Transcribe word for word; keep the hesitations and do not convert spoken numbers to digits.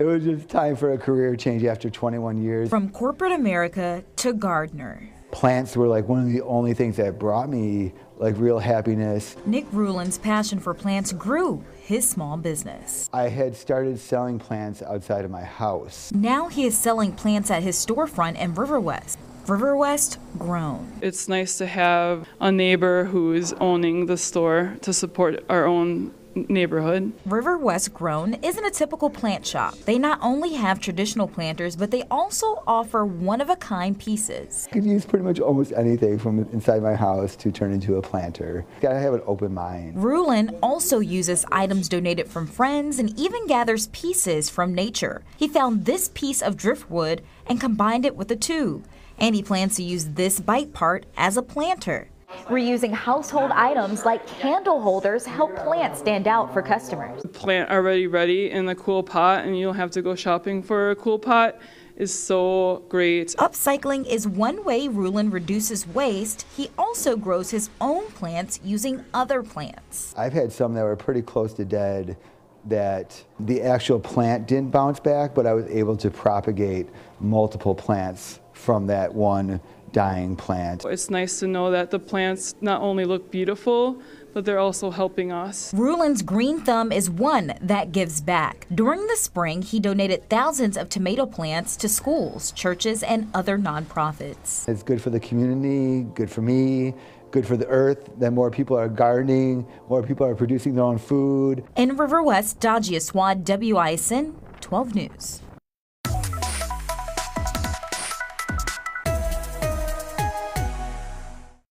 It was just time for a career change after twenty-one years. From corporate America to gardener. Plants were like one of the only things that brought me like real happiness. Nick Ruland's passion for plants grew his small business. I had started selling plants outside of my house. Now he is selling plants at his storefront in Riverwest. Riverwest Grown. It's nice to have a neighbor who's owning the store to support our own neighborhood. Riverwest Grown isn't a typical plant shop. They not only have traditional planters, but they also offer one-of-a-kind pieces. I could use pretty much almost anything from inside my house to turn into a planter. Gotta have an open mind. Ruland also uses items donated from friends and even gathers pieces from nature. He found this piece of driftwood and combined it with a tube, and he plans to use this bite part as a planter. Reusing household items like candle holders help plants stand out for customers. The plant already ready in a cool pot and you don't have to go shopping for a cool pot is so great. Upcycling is one way Ruland reduces waste. He also grows his own plants using other plants. I've had some that were pretty close to dead that the actual plant didn't bounce back, but I was able to propagate multiple plants from that one dying plant. It's nice to know that the plants not only look beautiful, but they're also helping us. Ruland's green thumb is one that gives back. During the spring, he donated thousands of tomato plants to schools, churches, and other nonprofits. It's good for the community, good for me, good for the earth. Then more people are gardening, more people are producing their own food. In Riverwest, Dajia Swad, W I S N twelve News.